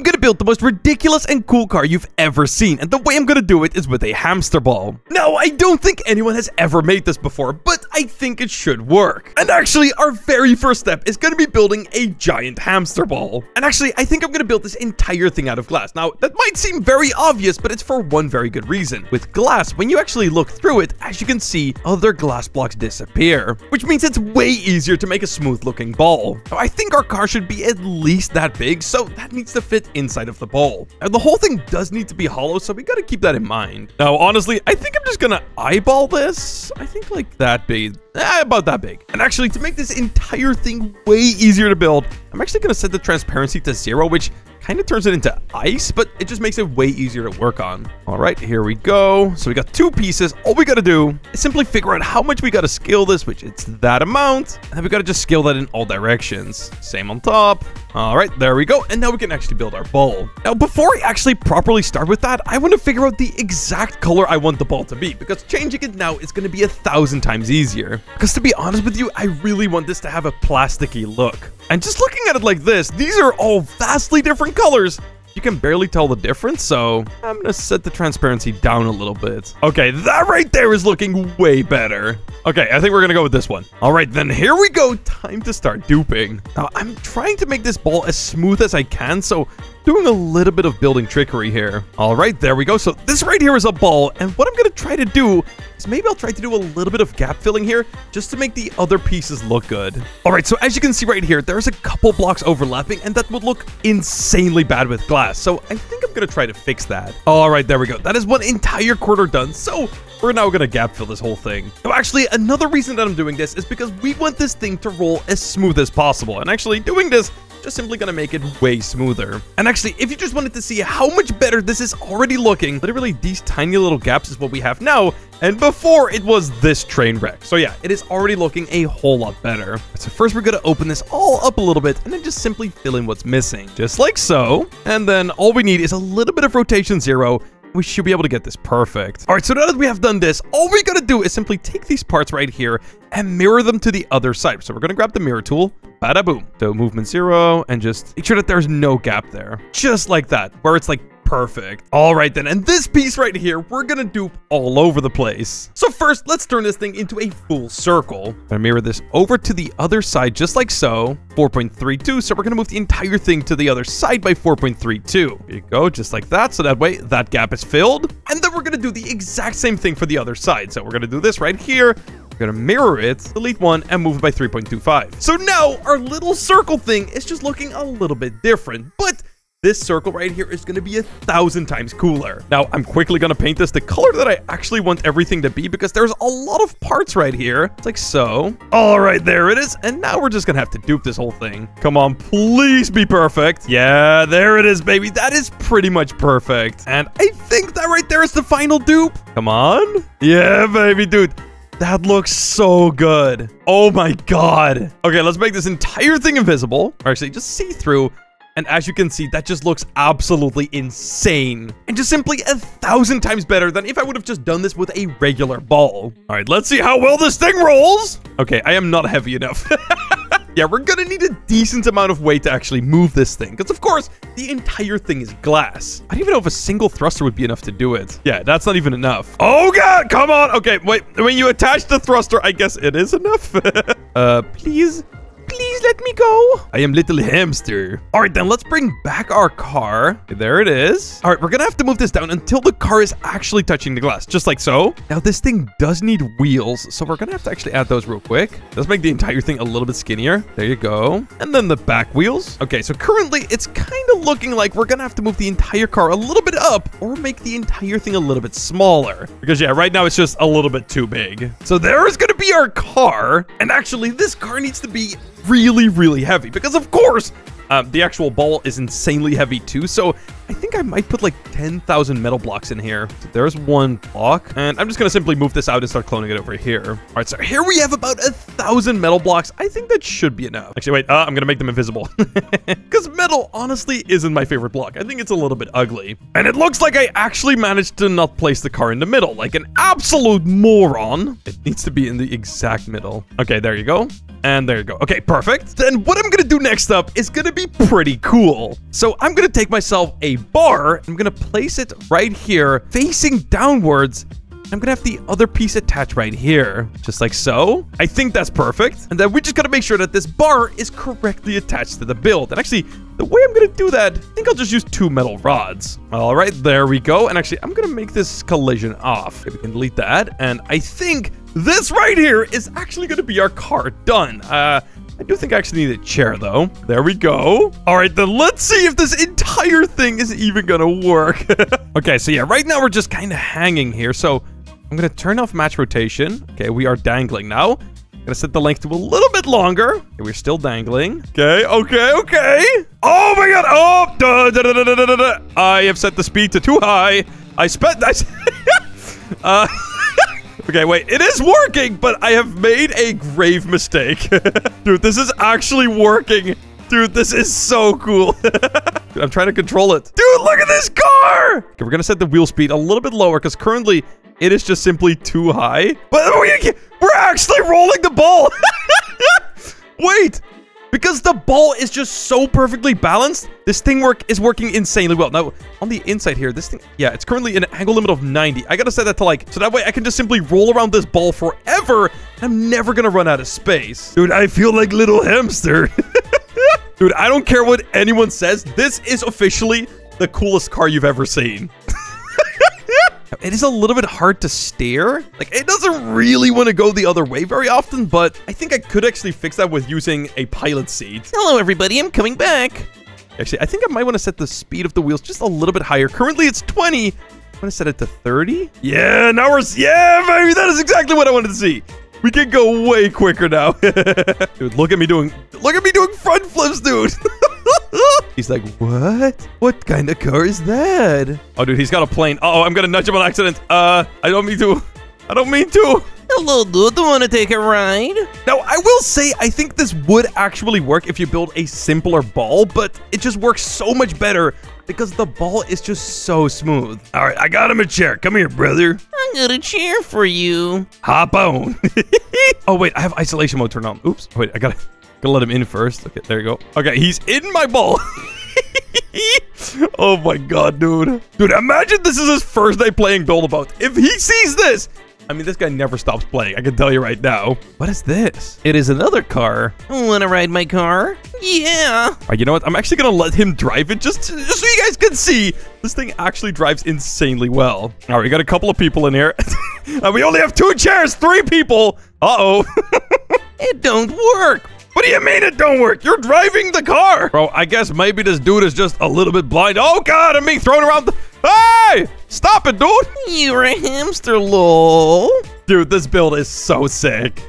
I'm gonna build the most ridiculous and cool car you've ever seen, and the way I'm gonna do it is with a hamster ball. Now, I don't think anyone has ever made this before, but I think it should work. And actually, our very first step is gonna be building a giant hamster ball. And actually, I think I'm gonna build this entire thing out of glass. Now, that might seem very obvious, but it's for one very good reason. With glass, when you actually look through it, as you can see, other glass blocks disappear, which means it's way easier to make a smooth-looking ball. Now, I think our car should be at least that big, so that needs to fit inside of the ball. Now, the whole thing does need to be hollow, so we gotta keep that in mind. Now, honestly, I think I'm just gonna eyeball this. I think like that big, about that big. And actually, to make this entire thing way easier to build, I'm actually gonna set the transparency to 0, which kind of turns it into ice, but it just makes it way easier to work on. All right, here we go. So we got two pieces. All we got to do is simply figure out how much we got to scale this, which it's that amount. And then we got to just scale that in all directions. Same on top. All right, there we go. And now we can actually build our ball. Now, before I actually properly start with that, I want to figure out the exact color I want the ball to be, because changing it now is going to be 1,000 times easier. Because to be honest with you, I really want this to have a plasticky look. And just looking at it like this, these are all vastly different colors. You can barely tell the difference, so I'm gonna set the transparency down a little bit. Okay, that right there is looking way better. Okay, I think we're gonna go with this one. All right, then here we go. Time to start duping. Now, I'm trying to make this ball as smooth as I can, so doing a little bit of building trickery here. All right, there we go. So this right here is a ball, and what I'm gonna try to do is maybe I'll try to do a little bit of gap filling here just to make the other pieces look good. All right, so as you can see right here, there's a couple blocks overlapping, and that would look insanely bad with glass. So I think I'm gonna try to fix that. All right, there we go. That is one entire quarter done. So we're now gonna gap fill this whole thing. Now, actually, another reason that I'm doing this is because we want this thing to roll as smooth as possible. And actually doing this just simply gonna make it way smoother. And actually, if you just wanted to see how much better this is already looking, literally these tiny little gaps is what we have now. And before, it was this train wreck. So yeah, it is already looking a whole lot better. So first, we're gonna open this all up a little bit and then just simply fill in what's missing, just like so. And then all we need is a little bit of rotation 0. We should be able to get this perfect. All right, so now that we have done this, all we gotta do is simply take these parts right here and mirror them to the other side. So we're gonna grab the mirror tool, bada boom. So movement 0, and just make sure that there's no gap there. Just like that, where it's like perfect. All right then, and this piece right here, we're gonna dupe all over the place. So first, let's turn this thing into a full circle. I'm gonna mirror this over to the other side, just like so, 4.32. So we're gonna move the entire thing to the other side by 4.32. There you go, just like that. So that way, that gap is filled. And then we're gonna do the exact same thing for the other side. So we're gonna do this right here. We're gonna mirror it, delete one, and move it by 3.25. So now our little circle thing is just looking a little bit different, but this circle right here is going to be 1,000 times cooler. Now, I'm quickly going to paint this the color that I actually want everything to be, because there's a lot of parts right here. It's like so. All right, there it is. And now we're just going to have to dupe this whole thing. Come on, please be perfect. Yeah, there it is, baby. That is pretty much perfect. And I think that right there is the final dupe. Come on. Yeah, baby, dude. That looks so good. Oh my God. Okay, let's make this entire thing invisible. Or actually, just see-through. And as you can see, that just looks absolutely insane. And just simply 1,000 times better than if I would have just done this with a regular ball. All right, let's see how well this thing rolls. Okay, I am not heavy enough. Yeah, we're gonna need a decent amount of weight to actually move this thing, because of course, the entire thing is glass. I don't even know if a single thruster would be enough to do it. Yeah, that's not even enough. Oh God, come on. Okay, wait, when you attach the thruster, I guess it is enough. Please. Please let me go. I am little hamster. All right, then let's bring back our car. There it is. All right, we're gonna have to move this down until the car is actually touching the glass, just like so. Now, this thing does need wheels, so we're gonna have to actually add those real quick. Let's make the entire thing a little bit skinnier. There you go. And then the back wheels. Okay, so currently it's kind of looking like we're gonna have to move the entire car a little bit up or make the entire thing a little bit smaller, because yeah, right now it's just a little bit too big. So there is gonna be our car. And actually, this car needs to be really heavy, because of course the actual ball is insanely heavy too. So I think I might put like 10,000 metal blocks in here. So there's one block, and I'm just gonna simply move this out and start cloning it over here. All right, so here we have about 1,000 metal blocks. I think that should be enough. Actually, wait, I'm gonna make them invisible, because metal honestly isn't my favorite block. I think it's a little bit ugly. And it looks like I actually managed to not place the car in the middle, like an absolute moron. It needs to be in the exact middle. Okay, there you go. And there you go. Okay, perfect. Then what I'm gonna do next up is gonna be pretty cool. So I'm gonna take myself a bar. I'm gonna place it right here, facing downwards. I'm gonna have the other piece attached right here, just like so. I think that's perfect. And then we just gotta make sure that this bar is correctly attached to the build. And actually, the way I'm gonna do that, I think I'll just use 2 metal rods. All right, there we go. And actually, I'm gonna make this collision off. Okay, we can delete that. And I think this right here is actually gonna be our car done. I do think I actually need a chair, though. There we go. All right, then let's see if this entire thing is even gonna work. Okay, so yeah, right now we're just kind of hanging here. So I'm gonna turn off match rotation. Okay, we are dangling now. I'm gonna set the length to a little bit longer. Okay, we're still dangling. Okay, okay, okay. Oh my god! Oh, da, da, da, da, da, da, da. I have set the speed to too high. Okay, wait, it is working, but I have made a grave mistake. Dude, this is actually working. Dude, this is so cool. Dude, I'm trying to control it. Dude, look at this car! Okay, we're gonna set the wheel speed a little bit lower because currently it is just simply too high. But we're actually rolling the ball. Wait, because the ball is just so perfectly balanced, this thing is working insanely well. Now, on the inside here, this thing, yeah, it's currently an angle limit of 90. I gotta set that to like, so that way I can just simply roll around this ball forever. And I'm never gonna run out of space. Dude, I feel like little hamster. Dude, I don't care what anyone says. This is officially the coolest car you've ever seen. It is a little bit hard to steer. Like, it doesn't really want to go the other way very often, but I think I could actually fix that with using a pilot seat. Hello, everybody. I'm coming back. Actually, I think I might want to set the speed of the wheels just a little bit higher. Currently, it's 20. I'm going to set it to 30. Yeah, now we're... Yeah, baby, that is exactly what I wanted to see. We can go way quicker now. Dude, look at me doing... Look at me doing front flips, dude. He's like, what? What kind of car is that? Oh, dude, he's got a plane. Uh-oh, I'm gonna nudge him on accident. I don't mean to. I don't mean to. Hello, dude. Do you want to take a ride? Now, I will say I think this would actually work if you build a simpler ball, but it just works so much better because the ball is just so smooth. All right, I got him a chair. Come here, brother. I got a chair for you. Hop on. Oh, wait, I have isolation mode turned on. Oops. Wait, I gotta... Gonna let him in first. Okay, there you go. Okay, he's in my ball. Oh my god, dude. Dude, imagine this is his first day playing Build a Boat. If he sees this, I mean, this guy never stops playing. I can tell you right now. What is this? It is another car. Wanna ride my car? Yeah. All right, you know what? I'm actually gonna let him drive it just so you guys can see. This thing actually drives insanely well. All right, we got a couple of people in here. And we only have 2 chairs, 3 people. Uh-oh. It don't work. What do you mean it don't work? You're driving the car. Bro, I guess maybe this dude is just a little bit blind. Oh, God, I'm being thrown around. Hey, stop it, dude. You're a hamster, lol. Dude, this build is so sick.